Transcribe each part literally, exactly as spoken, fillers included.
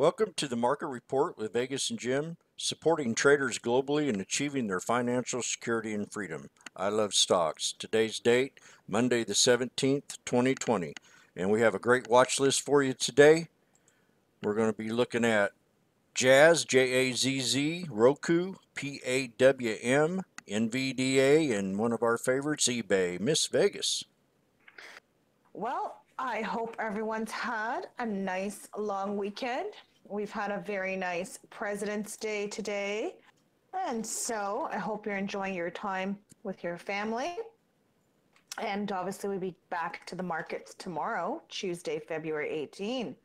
Welcome to the Market Report with Vegas and Jim, supporting traders globally and achieving their financial security and freedom. I love stocks. Today's date, Monday the seventeenth, twenty twenty. And we have a great watch list for you today. We're going to be looking at Jazz, J A Z Z, Roku, P A W M, NVIDIA, and one of our favorites, eBay. Miss Vegas. Well, I hope everyone's had a nice long weekend. We've had a very nice President's Day today. And so I hope you're enjoying your time with your family. And obviously we'll be back to the markets tomorrow, Tuesday, February eighteenth.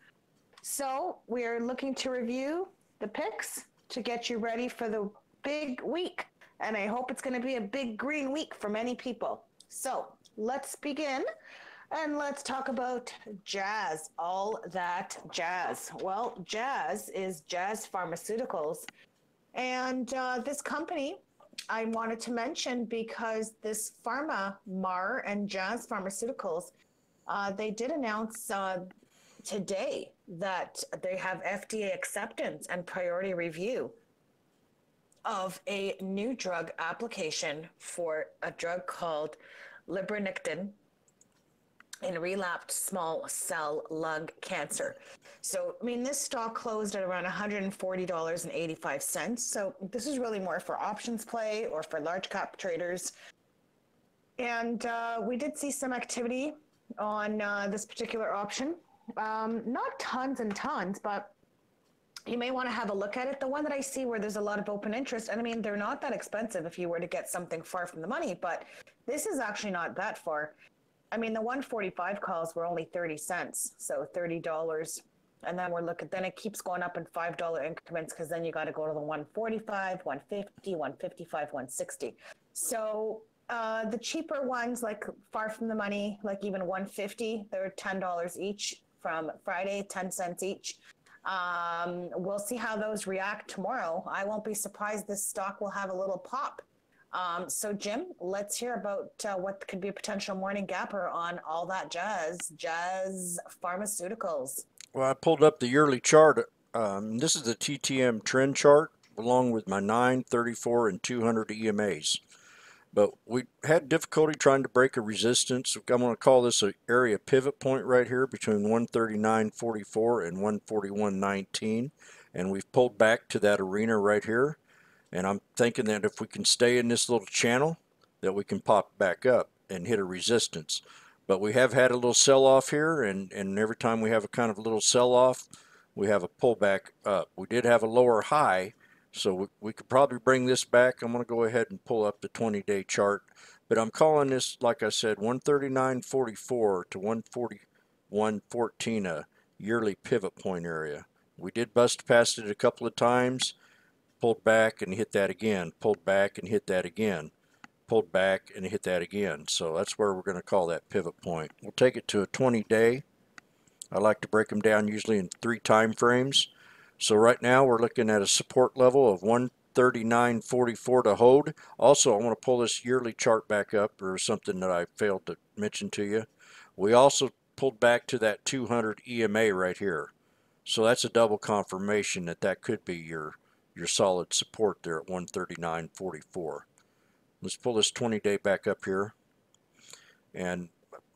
So we're looking to review the picks to get you ready for the big week. And I hope it's going to be a big green week for many people. So let's begin. And let's talk about Jazz, all that jazz. Well, Jazz is Jazz Pharmaceuticals. And uh, this company I wanted to mention because this pharma, Mar and Jazz Pharmaceuticals, uh, they did announce uh, today that they have F D A acceptance and priority review of a new drug application for a drug called Librinictin in relapsed small cell lung cancer. So, I mean, this stock closed at around one hundred forty dollars and eighty-five cents. So this is really more for options play or for large cap traders. And uh, we did see some activity on uh, this particular option. Um, not tons and tons, but you may want to have a look at it. The one that I see where there's a lot of open interest, and I mean, they're not that expensive if you were to get something far from the money, but this is actually not that far. I mean, the one forty-five calls were only thirty cents, so thirty dollars. And then we're looking, then it keeps going up in five dollar increments because then you got to go to the one forty-five, one fifty, one fifty-five, one sixty. So uh, the cheaper ones, like far from the money, like even one fifty, they're ten dollars each from Friday, ten cents each. Um, we'll see how those react tomorrow. I won't be surprised this stock will have a little pop. Um, so, Jim, let's hear about uh, what could be a potential morning gapper on all that jazz, Jazz Pharmaceuticals. Well, I pulled up the yearly chart. Um, this is the T T M trend chart, along with my nine, thirty-four, and two hundred E M As. But we had difficulty trying to break a resistance. I'm going to call this an area pivot point right here between one thirty-nine forty-four and one forty-one nineteen. And we've pulled back to that arena right here. And I'm thinking that if we can stay in this little channel, that we can pop back up and hit a resistance. But we have had a little sell-off here, and, and every time we have a kind of a little sell-off, we have a pullback up. We did have a lower high, so we, we could probably bring this back. I'm going to go ahead and pull up the twenty-day chart. But I'm calling this, like I said, one thirty-nine forty-four to one forty-one fourteen, a yearly pivot point area. We did bust past it a couple of times. Pulled back and hit that again, pulled back and hit that again, pulled back and hit that again. So that's where we're going to call that pivot point. We'll take it to a twenty-day. I like to break them down usually in three time frames. So right now we're looking at a support level of one thirty-nine forty-four to hold. Also, I want to pull this yearly chart back up, or something that I failed to mention to you. We also pulled back to that two hundred E M A right here. So that's a double confirmation that that could be your your solid support there at one thirty-nine forty-four. Let's pull this twenty-day back up here. And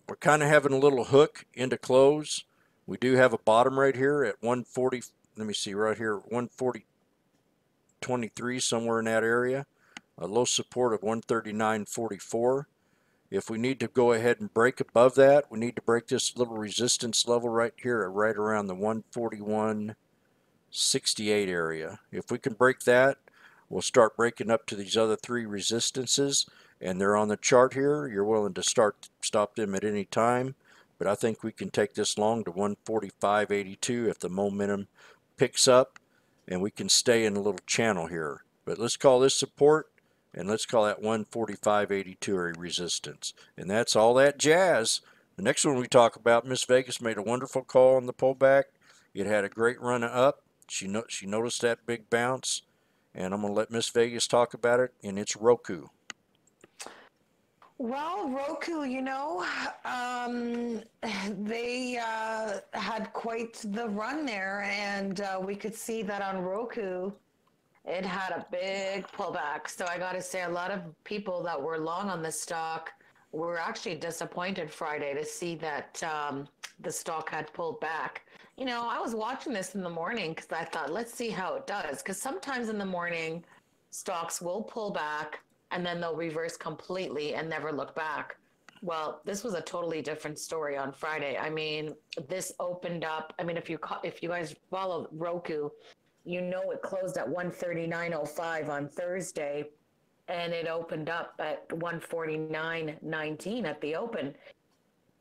we're kind of having a little hook into close. We do have a bottom right here at one forty. Let me see right here, one forty twenty-three, somewhere in that area. A low support of one thirty-nine forty-four. If we need to go ahead and break above that, we need to break this little resistance level right here at right around the one forty-one sixty-eight area. If we can break that, we'll start breaking up to these other three resistances, and they're on the chart here. You're willing to start stop them at any time, but I think we can take this long to one forty-five eighty-two if the momentum picks up, and we can stay in a little channel here. But let's call this support, and let's call that one forty-five eighty-two a resistance. And that's all that jazz. The next one we talk about, Miss Vegas made a wonderful call on the pullback. It had a great run up. She, no, she noticed that big bounce, and I'm going to let Miss Vegas talk about it, and it's Roku. Well, Roku, you know, um, they uh, had quite the run there, and uh, we could see that on Roku. It had a big pullback. So I got to say, a lot of people that were long on the stock were actually disappointed Friday to see that um, the stock had pulled back. You know, I was watching this in the morning because I thought, let's see how it does. Because sometimes in the morning, stocks will pull back, and then they'll reverse completely and never look back. Well, this was a totally different story on Friday. I mean, this opened up. I mean, if you if you guys follow Roku, you know it closed at one thirty-nine oh five on Thursday, and it opened up at one forty-nine nineteen at the open.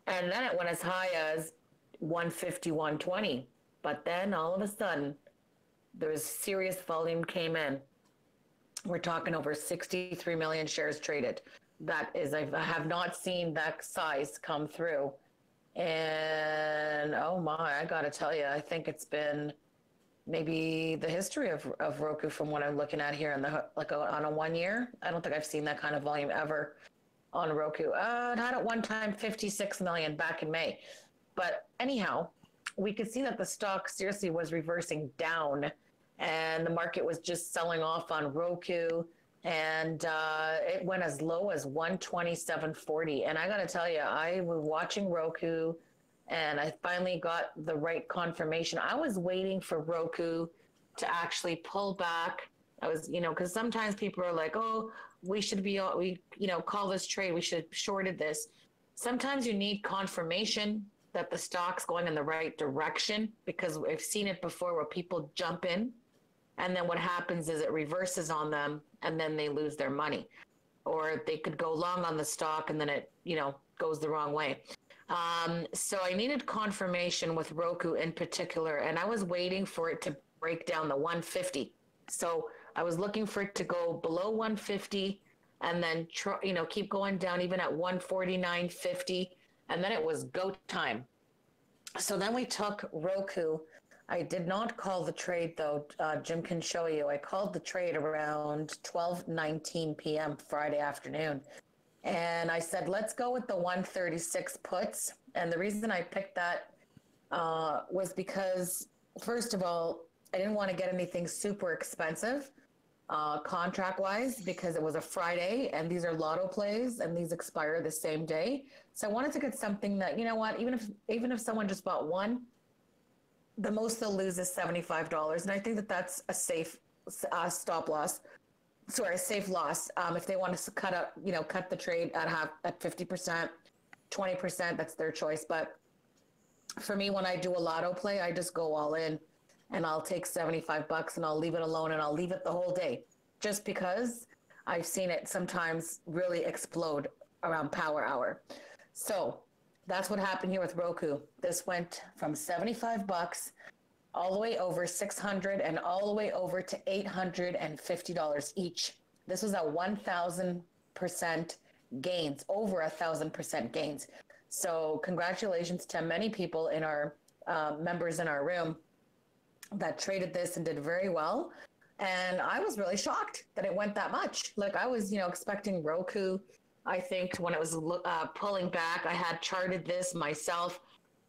And then it went as high as one fifty-one twenty. But then all of a sudden, there was serious volume came in. We're talking over sixty-three million shares traded. That is, I have not seen that size come through. And oh my, I gotta tell you, I think it's been maybe the history of, of Roku from what I'm looking at here in the, like on a one year, I don't think I've seen that kind of volume ever on Roku. Uh, it had at one time fifty-six million back in May. But anyhow, we could see that the stock seriously was reversing down, and the market was just selling off on Roku, and uh, it went as low as one twenty-seven forty. And I got to tell you, I was watching Roku, and I finally got the right confirmation. I was waiting for Roku to actually pull back. I was, you know, because sometimes people are like, oh, we should be, we, you know, call this trade. We should have shorted this. Sometimes you need confirmation that the stock's going in the right direction, because we've seen it before where people jump in, and then what happens is it reverses on them, and then they lose their money. Or they could go long on the stock, and then it, you know, goes the wrong way. Um, so I needed confirmation with Roku in particular, and I was waiting for it to break down the one fifty. So I was looking for it to go below one fifty, and then, tr- you know, keep going down even at one forty-nine fifty. And then it was go time. So then we took Roku. I did not call the trade, though. Uh, Jim can show you. I called the trade around twelve nineteen p.m. Friday afternoon. And I said, let's go with the one thirty-six puts. And the reason I picked that uh, was because, first of all, I didn't want to get anything super expensive uh, contract-wise, because it was a Friday, and these are lotto plays, and these expire the same day. So I wanted to get something that, you know what, even if even if someone just bought one, the most they'll lose is seventy-five dollars. And I think that that's a safe uh, stop loss. Sorry, a safe loss. Um, if they want to cut up, you know, cut the trade at half, at fifty percent, twenty percent, that's their choice. But for me, when I do a lotto play, I just go all in, and I'll take seventy-five bucks, and I'll leave it alone, and I'll leave it the whole day, just because I've seen it sometimes really explode around power hour. So that's what happened here with Roku. This went from seventy-five bucks all the way over six hundred, and all the way over to eight hundred fifty dollars each. This was a one thousand percent gains, over a thousand percent gains. So congratulations to many people in our uh, members in our room that traded this and did very well. And I was really shocked that it went that much. Like, I was, you know, expecting Roku. I think when it was uh, pulling back, I had charted this myself.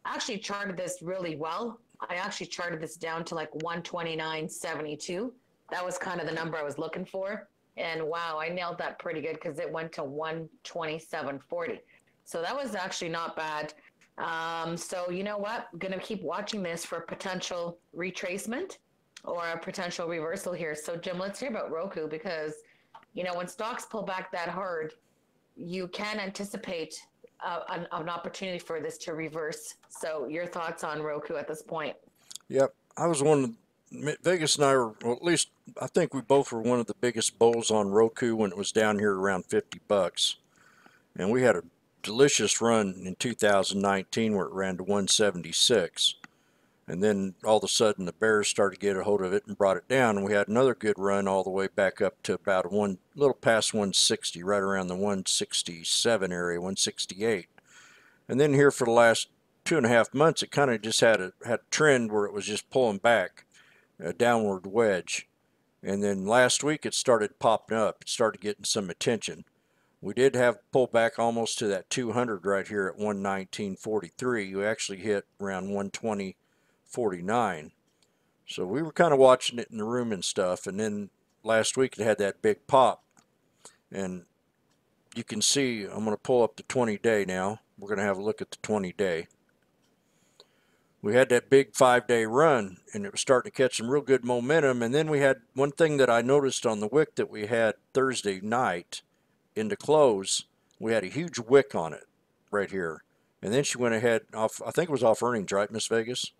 I actually charted this really well. I actually charted this down to like one twenty-nine seventy-two. That was kind of the number I was looking for. And wow, I nailed that pretty good, because it went to one twenty-seven forty. So that was actually not bad. Um, so you know what? I'm going to keep watching this for potential retracement or a potential reversal here. So Jim, let's hear about Roku, because, you know, when stocks pull back that hard, you can anticipate uh, an, an opportunity for this to reverse. So your thoughts on Roku at this point? Yep. I was one of the, Vegas and I were, well, at least I think we both were one of the biggest bulls on Roku when it was down here around fifty bucks. And we had a delicious run in two thousand nineteen where it ran to one seventy-six, and then all of a sudden the bears started to get a hold of it and brought it down, and we had another good run all the way back up to about one little past one sixty, right around the one sixty-seven area, one sixty-eight. And then here for the last two and a half months it kind of just had a had a trend where it was just pulling back a downward wedge, and then last week it started popping up, it started getting some attention. We did have pulled back almost to that two hundred right here at one nineteen forty-three. We actually hit around one twenty forty-nine. So we were kind of watching it in the room and stuff. And then last week it had that big pop. And you can see, I'm going to pull up the twenty day now. We're going to have a look at the twenty day. We had that big five day run, and it was starting to catch some real good momentum. And then we had one thing that I noticed on the wick that we had Thursday night into close. We had a huge wick on it right here. And then she went ahead off, I think it was off earnings, right, Miss Vegas?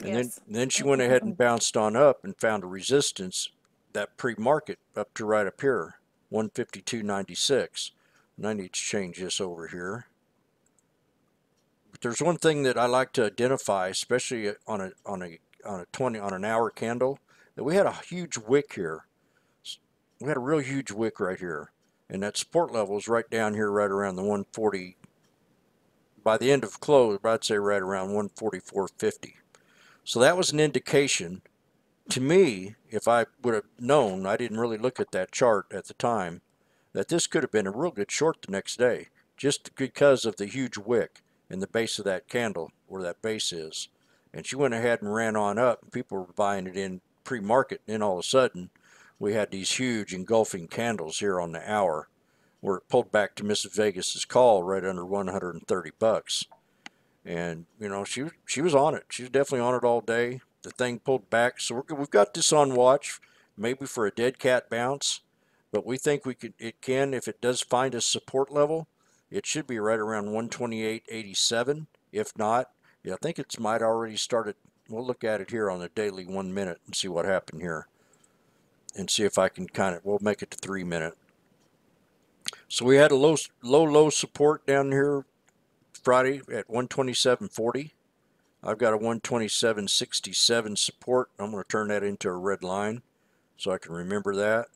And yes. then, then she went ahead and bounced on up and found a resistance, that pre-market up to right up here, one fifty-two ninety-six. And I need to change this over here. But there's one thing that I like to identify, especially on a on a on a twenty on an hour candle, that we had a huge wick here. We had a real huge wick right here, and that support level is right down here, right around the one forty. By the end of close, I'd say right around one forty-four fifty. So that was an indication to me. If I would have known, I didn't really look at that chart at the time, that this could have been a real good short the next day, just because of the huge wick and the base of that candle, where that base is. And she went ahead and ran on up, and people were buying it in pre-market, and then all of a sudden we had these huge engulfing candles here on the hour, where it pulled back to Miss Vegas's call right under one thirty bucks. And you know, she she was on it. She was definitely on it all day. The thing pulled back, so we're, we've got this on watch, maybe for a dead cat bounce. But we think we could, it can, if it does find a support level, it should be right around one twenty-eight eighty-seven. If not, yeah, I think it's might already started. We'll look at it here on the daily one minute and see what happened here, and see if I can kind of, we'll make it to three minute. So we had a low, low, low support down here Friday at one twenty-seven forty. I've got a one twenty-seven sixty-seven support. I'm going to turn that into a red line so I can remember that.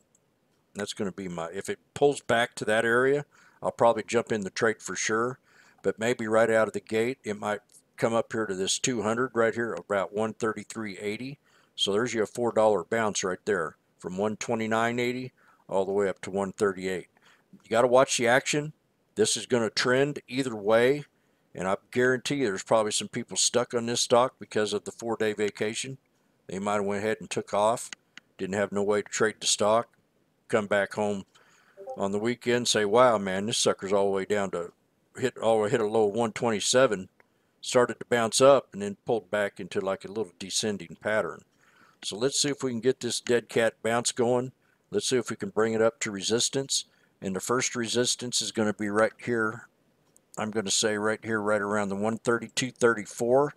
That's going to be my, if it pulls back to that area, I'll probably jump in the trade for sure. But maybe right out of the gate, it might come up here to this two hundred right here, about one thirty-three eighty. So there's your four dollar bounce right there, from one twenty-nine eighty all the way up to one thirty-eight. You got to watch the action. This is going to trend either way, and I guarantee you there's probably some people stuck on this stock because of the four day vacation. They might have went ahead and took off, didn't have no way to trade the stock, come back home on the weekend, say, wow, man, this sucker's all the way down to, hit all hit a low of one twenty-seven, started to bounce up, and then pulled back into like a little descending pattern. So let's see if we can get this dead cat bounce going. Let's see if we can bring it up to resistance. And the first resistance is going to be right here. I'm going to say right here, right around the one thirty-two thirty-four.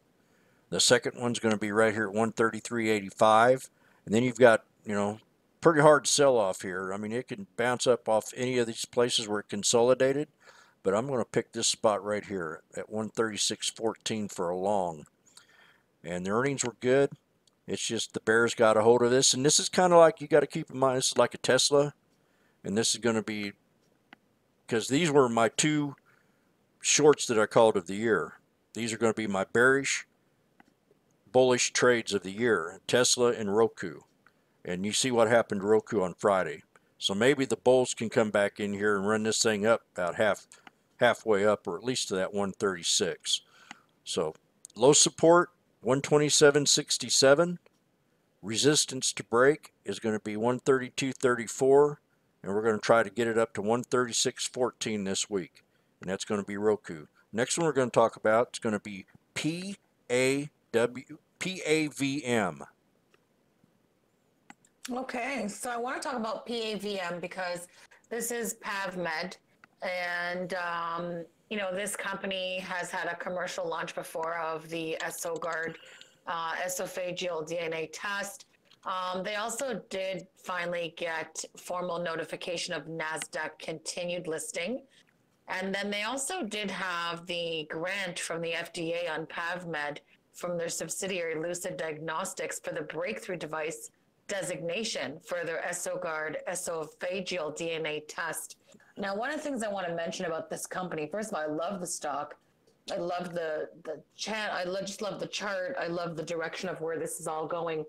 The second one's going to be right here at one thirty-three eighty-five. And then you've got, you know, pretty hard sell-off here. I mean, it can bounce up off any of these places where it consolidated, but I'm going to pick this spot right here at one thirty-six fourteen for a long. And the earnings were good. It's just the bears got a hold of this. And this is kind of like, you got to keep in mind, this is like a Tesla. And this is going to be, because these were my two shorts that I called of the year. These are going to be my bearish, bullish trades of the year, Tesla and Roku. And you see what happened to Roku on Friday. So maybe the bulls can come back in here and run this thing up about half, halfway up, or at least to that one thirty-six. So low support, one twenty-seven sixty-seven. Resistance to break is going to be one thirty-two thirty-four. And we're going to try to get it up to one thirty-six fourteen this week. And that's going to be Roku. Next one we're going to talk about is going to be P A W, P A V M. Okay, so I want to talk about P A V M because this is PavMed. And, um, you know, this company has had a commercial launch before of the EsoGuard uh, esophageal D N A test. Um, they also did finally get formal notification of NASDAQ continued listing. And then they also did have the grant from the F D A on PavMed from their subsidiary Lucid Diagnostics for the breakthrough device designation for their EsoGuard esophageal D N A test. Now, one of the things I want to mention about this company, first of all, I love the stock. I love the, the chat. I love, just love the chart. I love the direction of where this is all going.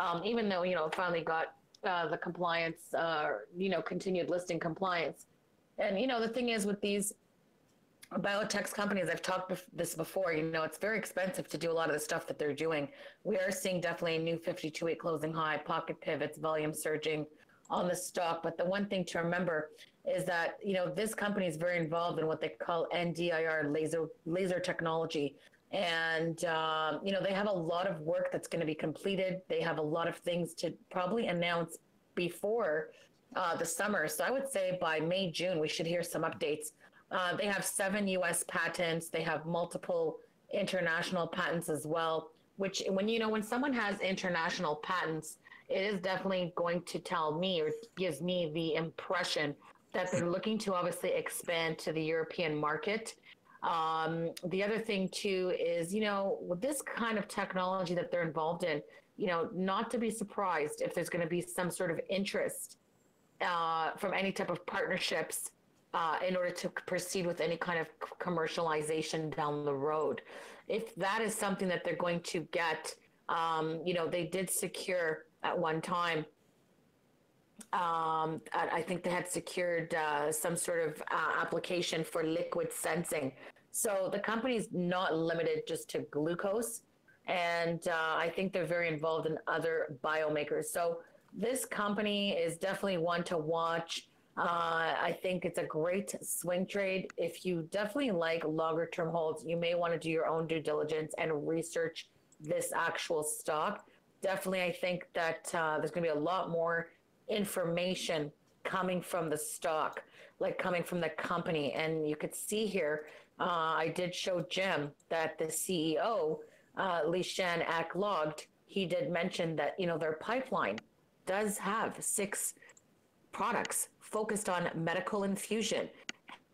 Um, even though, you know, finally got uh, the compliance, uh, you know, continued listing compliance. And, you know, the thing is with these biotech companies, I've talked bef- this before, you know, it's very expensive to do a lot of the stuff that they're doing. We are seeing definitely a new fifty-two week closing high, pocket pivots, volume surging on the stock. But the one thing to remember is that, you know, this company is very involved in what they call N D I R, laser laser technology. And, um, you know, they have a lot of work that's going to be completed. They have a lot of things to probably announce before uh, the summer. So I would say by May, June, we should hear some updates. Uh, they have seven U S patents. They have multiple international patents as well, which when, you know, when someone has international patents, it is definitely going to tell me or gives me the impression that they're looking to obviously expand to the European market. Um, the other thing, too, is, you know, with this kind of technology that they're involved in, you know, not to be surprised if there's going to be some sort of interest uh, from any type of partnerships uh, in order to proceed with any kind of commercialization down the road. If that is something that they're going to get, um, you know, they did secure at one time. Um, I think they had secured uh, some sort of uh, application for liquid sensing. So the company's not limited just to glucose. And uh, I think they're very involved in other biomakers. So this company is definitely one to watch. Uh, I think it's a great swing trade. If you definitely like longer term holds, you may want to do your own due diligence and research this actual stock. Definitely, I think that uh, there's going to be a lot more information coming from the stock, like coming from the company. And you could see here, uh, I did show Jim that the C E O, uh, Lee Shan Acklogged, he did mention that, you know, their pipeline does have six products focused on medical infusion,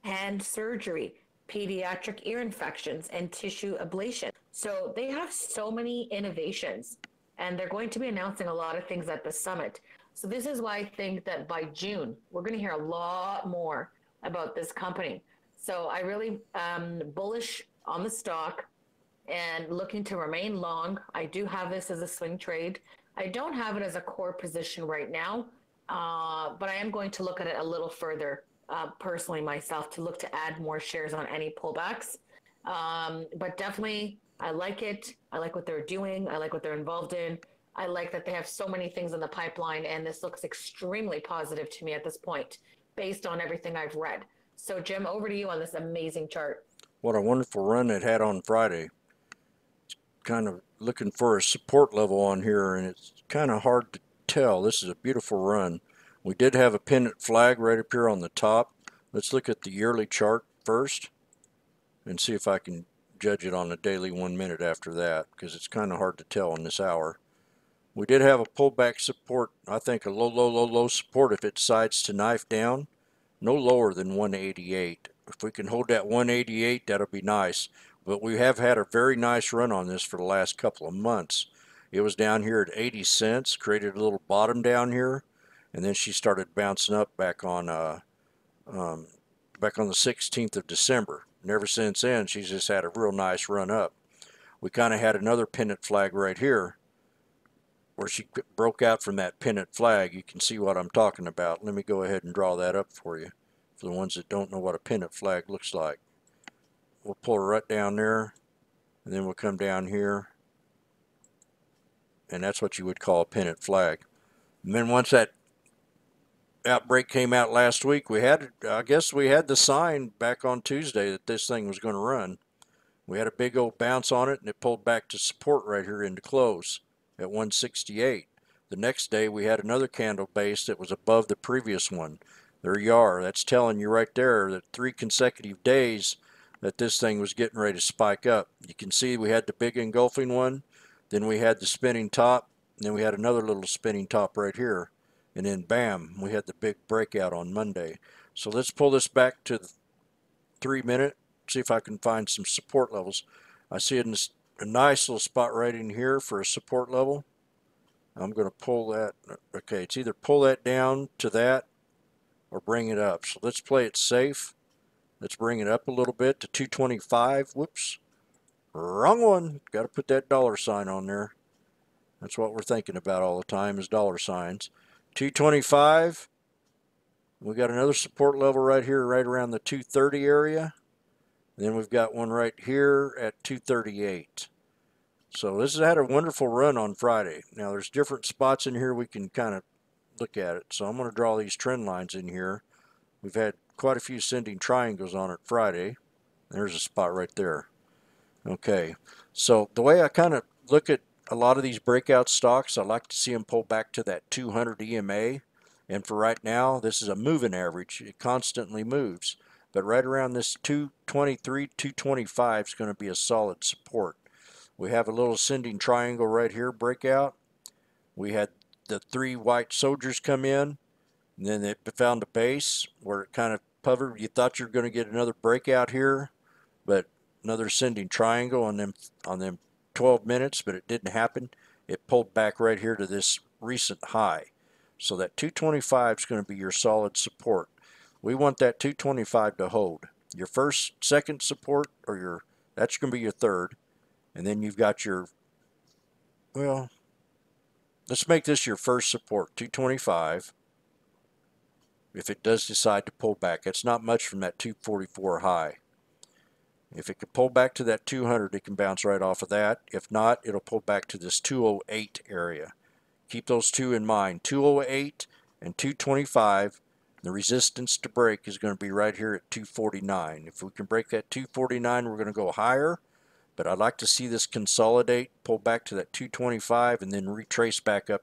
hand surgery, pediatric ear infections, and tissue ablation. So they have so many innovations, and they're going to be announcing a lot of things at the summit. So this is why I think that by June, we're going to hear a lot more about this company. So I really am bullish on the stock and looking to remain long. I do have this as a swing trade. I don't have it as a core position right now, uh, but I am going to look at it a little further uh, personally myself to look to add more shares on any pullbacks. Um, but definitely, I like it. I like what they're doing. I like what they're involved in. I like that they have so many things in the pipeline, and this looks extremely positive to me at this point based on everything I've read. So, Jim, over to you on this amazing chart. What a wonderful run it had on Friday. It's kind of looking for a support level on here, and it's kind of hard to tell. This is a beautiful run. We did have a pennant flag right up here on the top. Let's look at the yearly chart first and see if I can judge it on a daily one minute after that, because it's kind of hard to tell in this hour. We did have a pullback support, I think a low, low, low, low support if it decides to knife down. No lower than one eighty-eight. If we can hold that one eighty-eight, that'll be nice. But we have had a very nice run on this for the last couple of months. It was down here at eighty cents, created a little bottom down here, and then she started bouncing up back on uh, um, back on the sixteenth of December. And ever since then, she's just had a real nice run up. We kind of had another pennant flag right here, where she broke out from that pennant flag. You can see what I'm talking about. Let me go ahead and draw that up for you, for the ones that don't know what a pennant flag looks like. We'll pull her right down there, and then we'll come down here, and that's what you would call a pennant flag. And then once that outbreak came out last week, we had, I guess we had the sign back on Tuesday that this thing was going to run. We had a big old bounce on it, and it pulled back to support right here into close at one sixty-eight. The next day we had another candle base that was above the previous one. There you are. That's telling you right there that three consecutive days that this thing was getting ready to spike up. You can see we had the big engulfing one, then we had the spinning top, and then we had another little spinning top right here, and then bam, we had the big breakout on Monday. So let's pull this back to the three minute, see if I can find some support levels. I see it in the a nice little spot right in here for a support level. I'm going to pull that. Okay, it's either pull that down to that or bring it up. So let's play it safe. Let's bring it up a little bit to two twenty-five. Whoops. Wrong one. Got to put that dollar sign on there. That's what we're thinking about all the time, is dollar signs. two twenty-five. We got another support level right here, right around the two thirty area. Then we've got one right here at two thirty-eight. So this has had a wonderful run on Friday. Now there's different spots in here we can kind of look at it. So I'm going to draw these trend lines in here. We've had quite a few sending triangles on it Friday. There's a spot right there. Okay, so the way I kind of look at a lot of these breakout stocks, I like to see them pull back to that two hundred E M A. And for right now, this is a moving average. It constantly moves. But right around this two twenty-three, two twenty-five is going to be a solid support. We have a little sending triangle right here, breakout. We had the three white soldiers come in, and then it found a base where it kind of covered. You thought you were going to get another breakout here, but another sending triangle on them on them twelve minutes, but it didn't happen. It pulled back right here to this recent high. So that two twenty-five is going to be your solid support. We want that two twenty-five to hold. Your first, second support, or your that's going to be your third. And then you've got your, well, let's make this your first support, two twenty-five. If it does decide to pull back, it's not much from that two forty-four high. If it could pull back to that two hundred, it can bounce right off of that. If not, it'll pull back to this two oh eight area. Keep those two in mind, two oh eight and two twenty-five. The resistance to break is going to be right here at two forty-nine. If we can break that two forty-nine, we're going to go higher. But I'd like to see this consolidate, pull back to that two twenty-five, and then retrace back up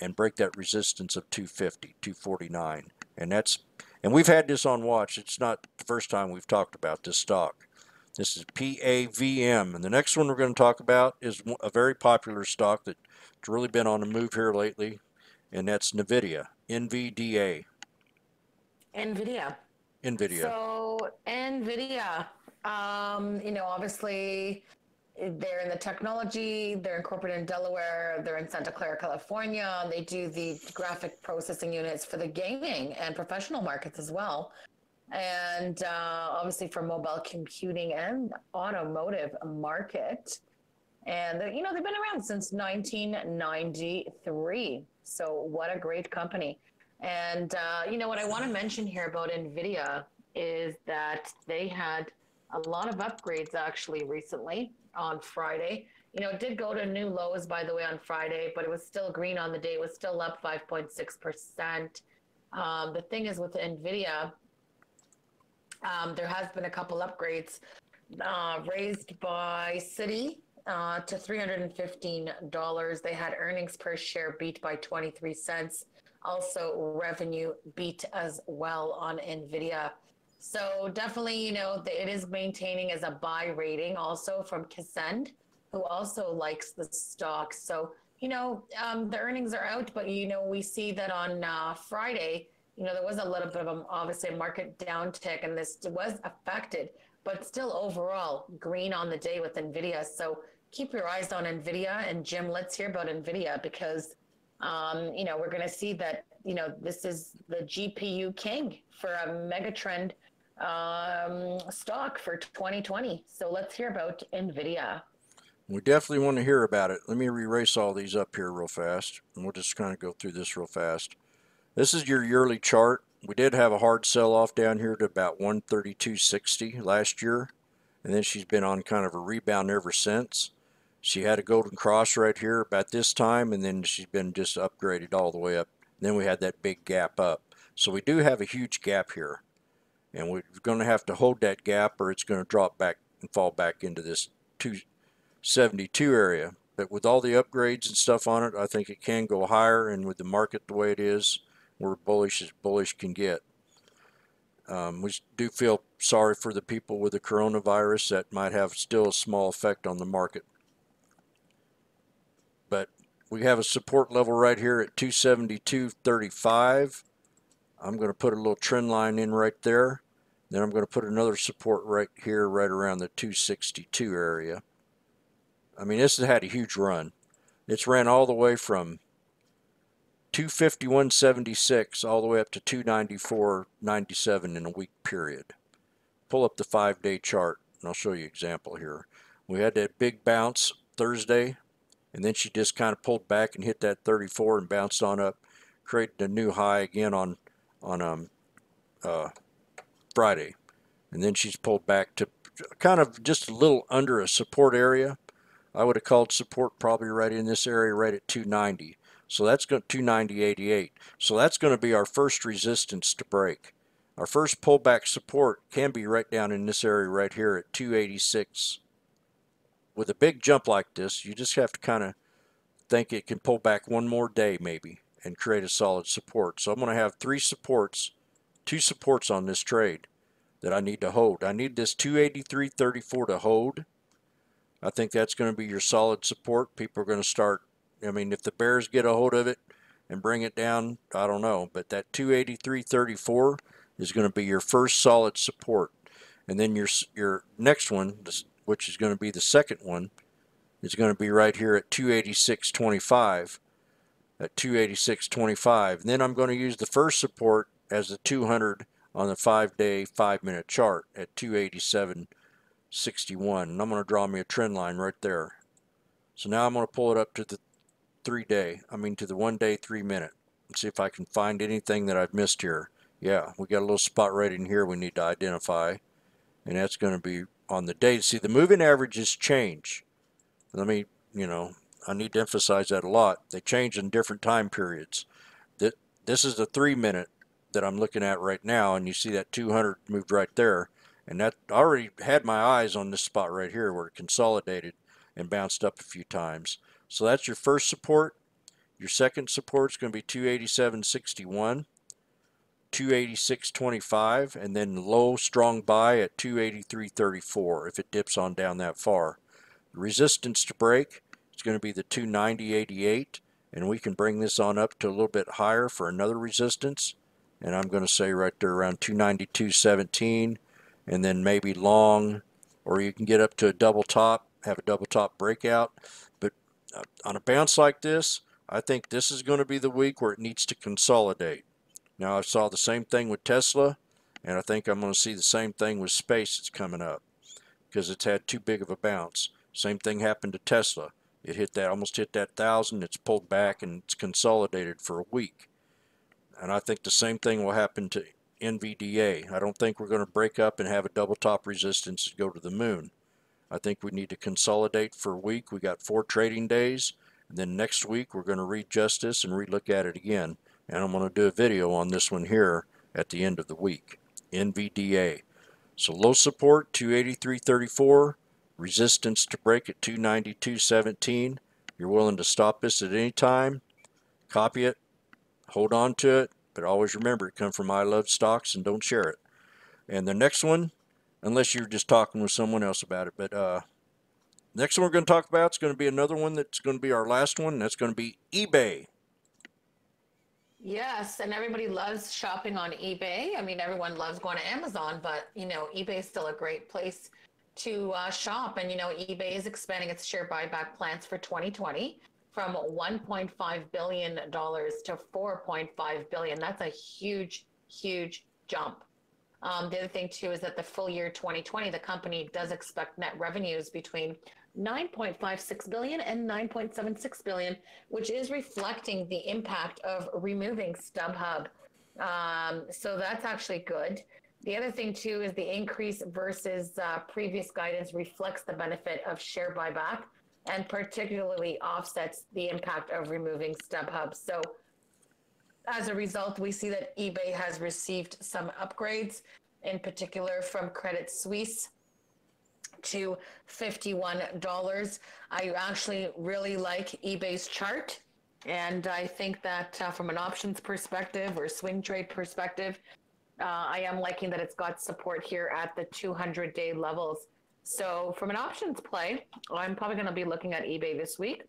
and break that resistance of two fifty, two forty-nine. And that's, and we've had this on watch. It's not the first time we've talked about this stock. This is PAVM. And the next one we're going to talk about is a very popular stock that's really been on the move here lately, and that's NVIDIA, N V D A. NVIDIA. NVIDIA. So, NVIDIA. Um, you know, obviously, they're in the technology, they're incorporated in Delaware, they're in Santa Clara, California, and they do the graphic processing units for the gaming and professional markets as well. And uh, obviously for mobile computing and automotive market. And, you know, they've been around since nineteen ninety-three. So what a great company. And, uh, you know, what I want to mention here about NVIDIA is that they had a lot of upgrades actually recently on Friday. You know, it did go to new lows, by the way, on Friday, but it was still green on the day. It was still up five point six percent. Um, the thing is with NVIDIA, um, there has been a couple upgrades uh, raised by Citi uh, to three hundred fifteen dollars. They had earnings per share beat by twenty-three cents. Also revenue beat as well on NVIDIA. So definitely, you know, it is maintaining as a buy rating also from Kisend, who also likes the stock. So, you know, um, the earnings are out, but, you know, we see that on uh, Friday, you know, there was a little bit of a, obviously a market downtick, and this was affected, but still overall green on the day with NVIDIA. So keep your eyes on NVIDIA. And Jim, let's hear about NVIDIA, because, um, you know, we're going to see that, you know, this is the G P U king for a megatrend um stock for twenty twenty. So let's hear about NVIDIA. We definitely want to hear about it. Let me erase all these up here real fast, and we'll just kind of go through this real fast. This is your yearly chart. We did have a hard sell-off down here to about one thirty-two sixty last year, and then she's been on kind of a rebound ever since. She had a golden cross right here about this time, and then she's been just upgraded all the way up. And then we had that big gap up, so we do have a huge gap here. And we're going to have to hold that gap, or it's going to drop back and fall back into this two seventy-two area. But with all the upgrades and stuff on it, I think it can go higher. And with the market the way it is, we're bullish as bullish can get. Um, we do feel sorry for the people with the coronavirus. That might have still a small effect on the market. But we have a support level right here at two seventy-two thirty-five. I'm going to put a little trend line in right there. Then I'm going to put another support right here, right around the two sixty-two area. I mean, this has had a huge run. It's ran all the way from two fifty-one seventy-six all the way up to two ninety-four ninety-seven in a week period. Pull up the five-day chart, and I'll show you an example here. We had that big bounce Thursday, and then she just kind of pulled back and hit that thirty-four and bounced on up, created a new high again on on um, uh, Friday. And then she's pulled back to kind of just a little under a support area. I would have called support probably right in this area, right at two ninety. So that's going to two ninety eighty-eight. So that's going to be our first resistance to break. Our first pullback support can be right down in this area right here at two eighty-six. With a big jump like this, you just have to kind of think it can pull back one more day maybe and create a solid support. So I'm going to have three supports, two supports on this trade that I need to hold. I need this two eighty-three thirty-four to hold. I think that's going to be your solid support. People are going to start, I mean, if the bears get a hold of it and bring it down, I don't know. But that two eighty-three thirty-four is going to be your first solid support. And then your, your next one, which is going to be the second one, is going to be right here at two eighty-six twenty-five. At two eighty-six twenty-five. And then I'm going to use the first support as the two hundred on the five-day, five-minute chart at two eighty-seven sixty-one. And I'm going to draw me a trend line right there. So now I'm going to pull it up to the three-day, I mean to the one-day, three-minute. See if I can find anything that I've missed here. Yeah, we got a little spot right in here we need to identify, and that's going to be on the day. See, the moving averages change. Let me, you know, I need to emphasize that a lot. They change in different time periods. That this is the three-minute that I'm looking at right now, and you see that two hundred moved right there, and that I already had my eyes on this spot right here where it consolidated and bounced up a few times. So that's your first support. Your second support is going to be two eighty-seven sixty-one. two eighty-six twenty-five, and then low strong buy at two eighty-three thirty-four if it dips on down that far. The resistance to break is going to be the two ninety eighty-eight, and we can bring this on up to a little bit higher for another resistance, and I'm going to say right there around two ninety-two seventeen, and then maybe long, or you can get up to a double top, have a double top breakout. But on a bounce like this, I think this is going to be the week where it needs to consolidate. Now, I saw the same thing with Tesla, and I think I'm going to see the same thing with Space that's coming up because it's had too big of a bounce. Same thing happened to Tesla. It hit that, almost hit that thousand. It's pulled back, and it's consolidated for a week. And I think the same thing will happen to N V I D I A. I don't think we're going to break up and have a double top resistance to go to the moon. I think we need to consolidate for a week. We got four trading days, and then next week we're going to readjust this and relook at it again. And I'm going to do a video on this one here at the end of the week. N V D A. So low support, two eighty-three thirty-four. Resistance to break at two ninety-two seventeen. You're willing to stop this at any time. Copy it. Hold on to it. But always remember, it comes from I Love Stocks, and don't share it. And the next one, unless you're just talking with someone else about it. But uh, next one we're going to talk about is going to be another one that's going to be our last one. And that's going to be eBay. Yes, and everybody loves shopping on eBay. I mean, everyone loves going to Amazon, but, you know, eBay is still a great place to uh, shop. And, you know, eBay is expanding its share buyback plans for twenty twenty from one point five billion dollars to four point five billion dollars. That's a huge, huge jump. Um, the other thing, too, is that the full year twenty twenty, the company does expect net revenues between nine point five six billion dollars and nine point seven six billion dollars, which is reflecting the impact of removing StubHub. Um, so that's actually good. The other thing, too, is the increase versus uh, previous guidance reflects the benefit of share buyback and particularly offsets the impact of removing StubHub. So as a result, we see that eBay has received some upgrades, in particular from Credit Suisse, to fifty-one dollars. I actually really like eBay's chart, and I think that uh, from an options perspective or swing trade perspective, uh, I am liking that it's got support here at the two hundred day levels. So from an options play, I'm probably going to be looking at eBay this week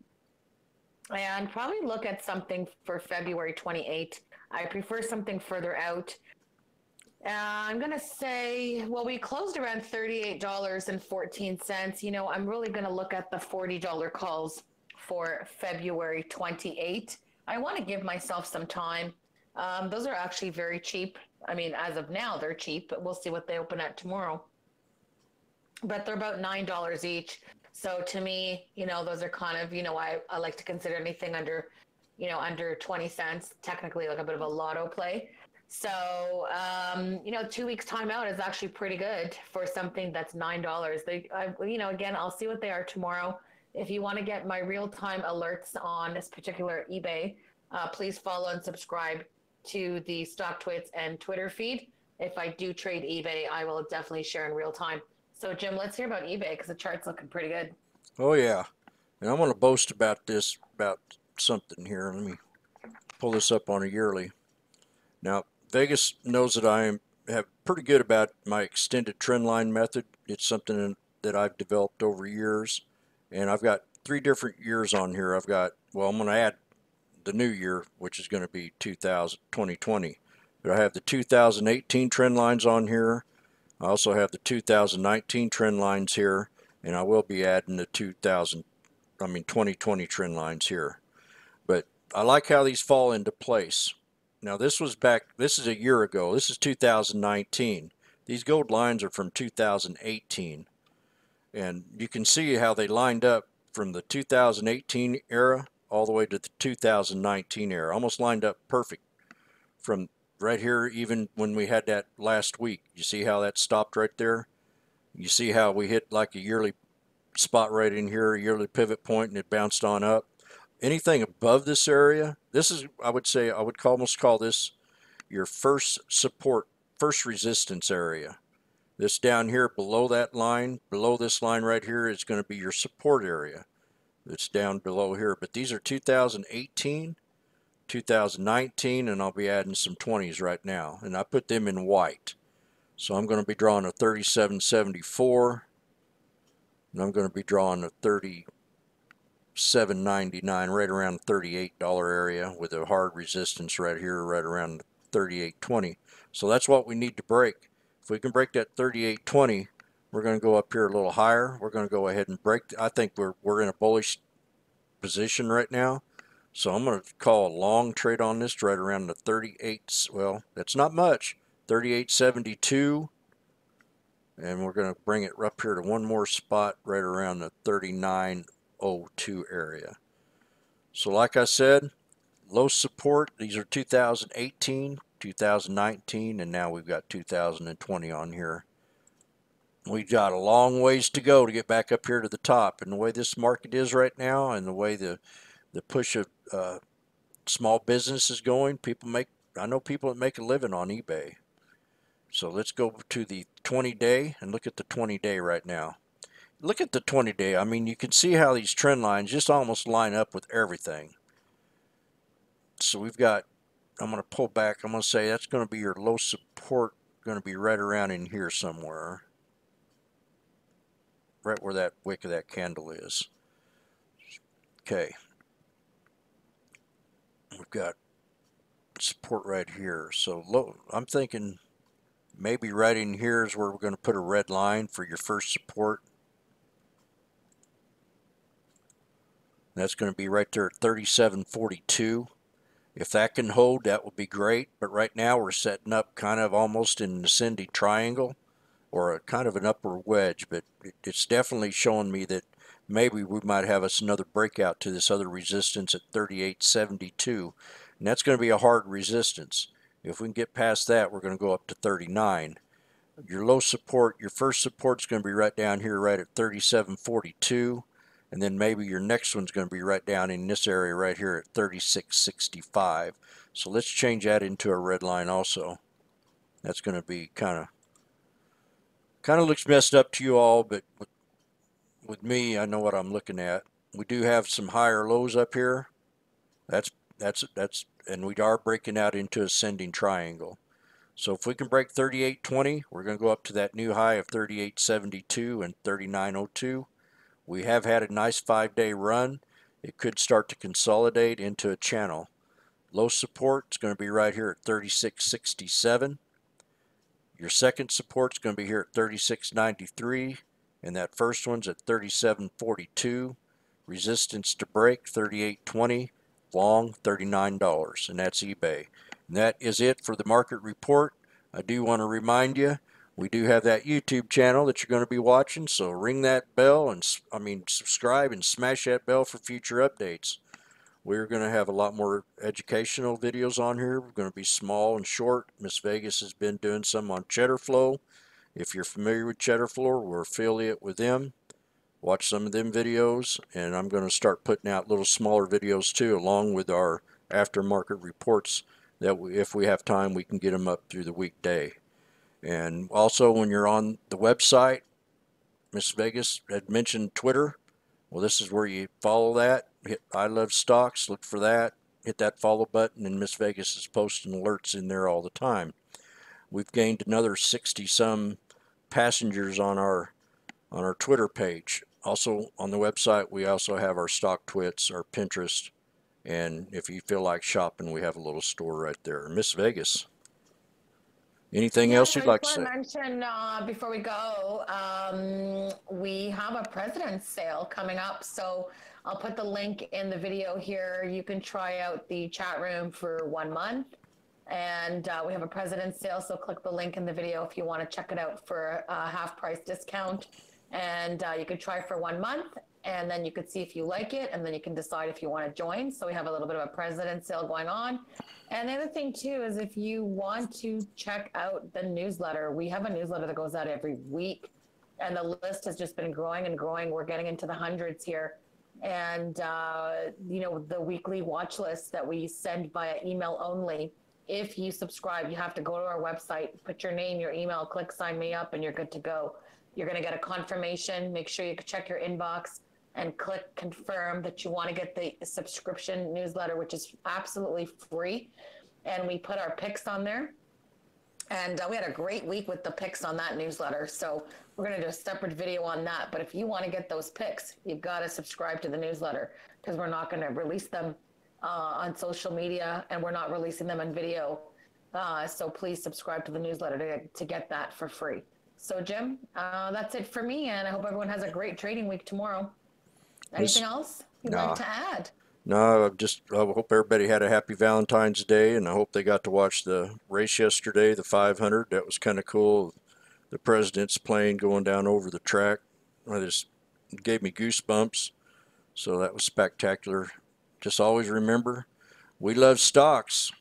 and probably look at something for February twenty-eighth. I prefer something further out. Uh, I'm going to say, well, we closed around thirty-eight dollars and fourteen cents. You know, I'm really going to look at the forty dollar calls for February twenty-eighth. I want to give myself some time. Um, those are actually very cheap. I mean, as of now, they're cheap, but we'll see what they open at tomorrow. But they're about nine dollars each. So to me, you know, those are kind of, you know, I, I like to consider anything under, you know, under twenty cents, technically like a bit of a lotto play. So, um, you know, two weeks time out is actually pretty good for something that's nine dollars. They, I, you know, again, I'll see what they are tomorrow. If you want to get my real-time alerts on this particular eBay, uh, please follow and subscribe to the StockTwits and Twitter feed. If I do trade eBay, I will definitely share in real time. So, Jim, let's hear about eBay because the chart's looking pretty good. Oh, yeah. And I'm going to boast about this, about something here. Let me pull this up on a yearly. Now, Vegas knows that I am have pretty good about my extended trendline method. It's something that I've developed over years. And I've got three different years on here. I've got, well, I'm going to add the new year, which is going to be two thousand twenty. But I have the two thousand eighteen trend lines on here. I also have the two thousand nineteen trend lines here. And I will be adding the two thousand, I mean, twenty twenty trend lines here. But I like how these fall into place. Now, this was back, this is a year ago. This is two thousand nineteen. These gold lines are from two thousand eighteen. And you can see how they lined up from the two thousand eighteen era all the way to the two thousand nineteen era. Almost lined up perfect from right here, even when we had that last week. You see how that stopped right there? You see how we hit like a yearly spot right in here, a yearly pivot point, and it bounced on up. Anything above this area, this is, I would say, I would almost call this your first support, first resistance area. This down here below that line, below this line right here is going to be your support area. It's down below here. But these are two thousand eighteen, two thousand nineteen, and I'll be adding some twenties right now. And I put them in white. So I'm going to be drawing a thirty-seven seventy-four. And I'm going to be drawing a thirty-seven ninety-nine, right around the thirty-eight dollar area with a hard resistance right here, right around the thirty-eight twenty. So that's what we need to break. If we can break that thirty-eight twenty, we're going to go up here a little higher. We're going to go ahead and break. I think we're, we're in a bullish position right now. So I'm going to call a long trade on this right around the thirty-eight. Well, that's not much. thirty-eight seventy-two. And we're going to bring it up here to one more spot right around the thirty-nine oh two area. So like I said, low support. These are two thousand eighteen. two thousand nineteen, and now we've got two thousand twenty on here. We've got a long ways to go to get back up here to the top, and the way this market is right now and the way the the push of uh, small business is going, people make, I know people that make a living on eBay. So let's go to the twenty day and look at the twenty day right now. Look at the twenty day. I mean, you can see how these trend lines just almost line up with everything. So we've got, I'm going to pull back. I'm going to say that's going to be your low support, going to be right around in here somewhere. Right where that wick of that candle is. Okay. We've got support right here. So low, I'm thinking maybe right in here is where we're going to put a red line for your first support. That's going to be right there at thirty-seven forty-two. If that can hold, that would be great. But right now we're setting up kind of almost an ascending triangle or a kind of an upper wedge. But it's definitely showing me that maybe we might have us another breakout to this other resistance at thirty-eight seventy-two. And that's going to be a hard resistance. If we can get past that, we're going to go up to thirty-nine. Your low support, your first support is going to be right down here right at thirty-seven forty-two. And then maybe your next one's going to be right down in this area right here at thirty-six sixty-five. So let's change that into a red line also. That's going to be kind of, kind of looks messed up to you all, but with, with me, I know what I'm looking at. We do have some higher lows up here. That's, that's, that's, and we are breaking out into ascending triangle. So if we can break thirty-eight twenty, we're going to go up to that new high of thirty-eight seventy-two and thirty-nine oh two. We have had a nice five day run. It could start to consolidate into a channel. Low support is going to be right here at thirty-six sixty-seven. Your second support is going to be here at thirty-six ninety-three. And that first one's at thirty-seven forty-two. Resistance to break, thirty-eight twenty. Long, thirty-nine dollars. And that's eBay. And that is it for the market report. I do want to remind you, we do have that YouTube channel that you're going to be watching, so ring that bell and, I mean, subscribe and smash that bell for future updates. We're going to have a lot more educational videos on here. We're going to be small and short. Miss Vegas has been doing some on Cheddar Flow. If you're familiar with Cheddar Flow, we're affiliate with them. Watch some of them videos, and I'm going to start putting out little smaller videos too, along with our aftermarket reports that we, if we have time, we can get them up through the weekday. And also, when you're on the website, Miss Vegas had mentioned Twitter. Well, this is where you follow that. Hit I Love Stocks, look for that, hit that follow button, and Miss Vegas is posting alerts in there all the time. We've gained another sixty some passengers on our on our Twitter page. Also on the website, we also have our StockTwits, our Pinterest, and if you feel like shopping, we have a little store right there. Miss Vegas, anything yeah, else you'd like to say? I just want to mention uh, before we go, um, we have a president's sale coming up, so I'll put the link in the video here. You can try out the chat room for one month, and uh, we have a president's sale, so click the link in the video if you want to check it out for a half price discount. And uh, you can try for one month, and then you could see if you like it, and then you can decide if you want to join. So we have a little bit of a president's sale going on. And the other thing too is if you want to check out the newsletter, we have a newsletter that goes out every week, and the list has just been growing and growing. We're getting into the hundreds here. And uh, you know, the weekly watch list that we send via email only. If you subscribe, you have to go to our website, put your name, your email, click sign me up, and you're good to go. You're going to get a confirmation. Make sure you check your inbox and click confirm that you want to get the subscription newsletter, which is absolutely free. And we put our picks on there. And uh, we had a great week with the picks on that newsletter. So we're going to do a separate video on that. But if you want to get those picks, you've got to subscribe to the newsletter, because we're not going to release them uh, on social media, and we're not releasing them on video. Uh, so please subscribe to the newsletter to, to get that for free. So, Jim, uh, that's it for me, and I hope everyone has a great trading week tomorrow. Anything else you'd nah. like to add? No, just I hope everybody had a happy Valentine's Day, and I hope they got to watch the race yesterday, the five hundred. That was kind of cool. The president's plane going down over the track. I just it gave me goosebumps. So that was spectacular. Just always remember, we love stocks.